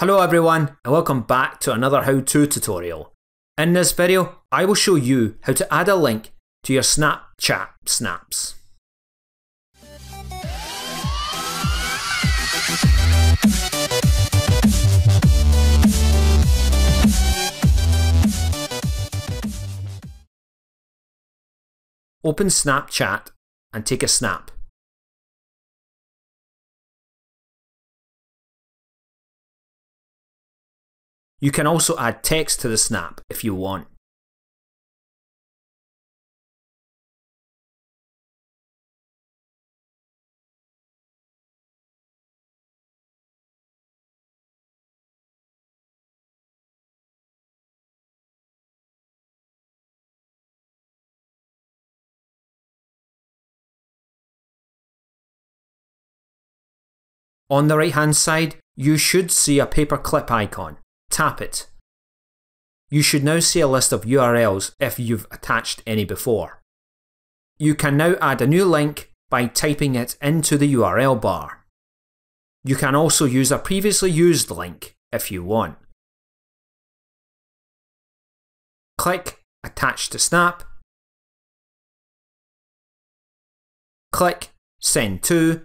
Hello everyone and welcome back to another how-to tutorial. In this video, I will show you how to add a link to your Snapchat snaps. Open Snapchat and take a snap. You can also add text to the snap if you want. On the right hand side, you should see a paperclip icon. Tap it. You should now see a list of URLs if you've attached any before. You can now add a new link by typing it into the URL bar. You can also use a previously used link if you want. Click Attach to Snap. Click Send to.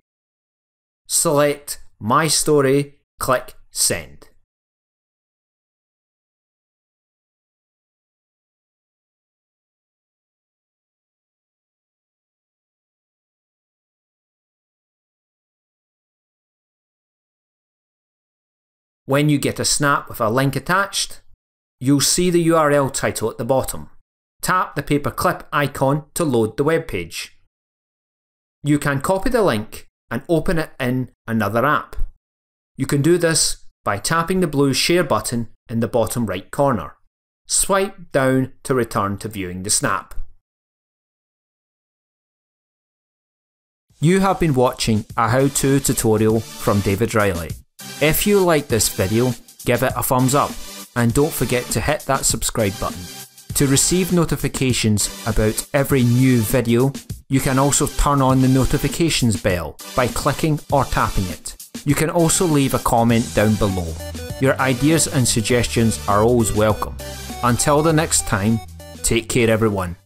Select My Story. Click Send. When you get a snap with a link attached, you'll see the URL title at the bottom. Tap the paperclip icon to load the web page. You can copy the link and open it in another app. You can do this by tapping the blue share button in the bottom right corner. Swipe down to return to viewing the snap. You have been watching a how-to tutorial from David Riley. If you like this video, give it a thumbs up and don't forget to hit that subscribe button. To receive notifications about every new video, you can also turn on the notifications bell by clicking or tapping it. You can also leave a comment down below. Your ideas and suggestions are always welcome. Until the next time, take care everyone.